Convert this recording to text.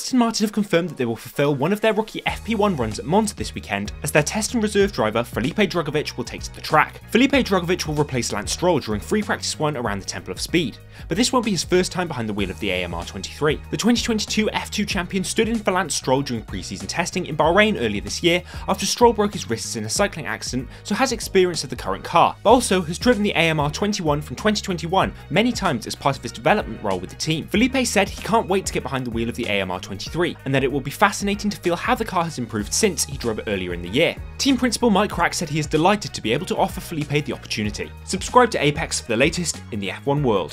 Aston Martin have confirmed that they will fulfill one of their rookie FP1 runs at Monza this weekend, as their test and reserve driver Felipe Drugovich will take to the track. Felipe Drugovich will replace Lance Stroll during free practice 1 around the Temple of Speed, but this won't be his first time behind the wheel of the AMR23. The 2022 F2 champion stood in for Lance Stroll during pre-season testing in Bahrain earlier this year after Stroll broke his wrists in a cycling accident, so has experience of the current car, but also has driven the AMR21 from 2021 many times as part of his development role with the team. Felipe said he can't wait to get behind the wheel of the AMR23, and that it will be fascinating to feel how the car has improved since he drove it earlier in the year. Team principal Mike Krack said he is delighted to be able to offer Felipe the opportunity. Subscribe to Apex for the latest in the F1 world.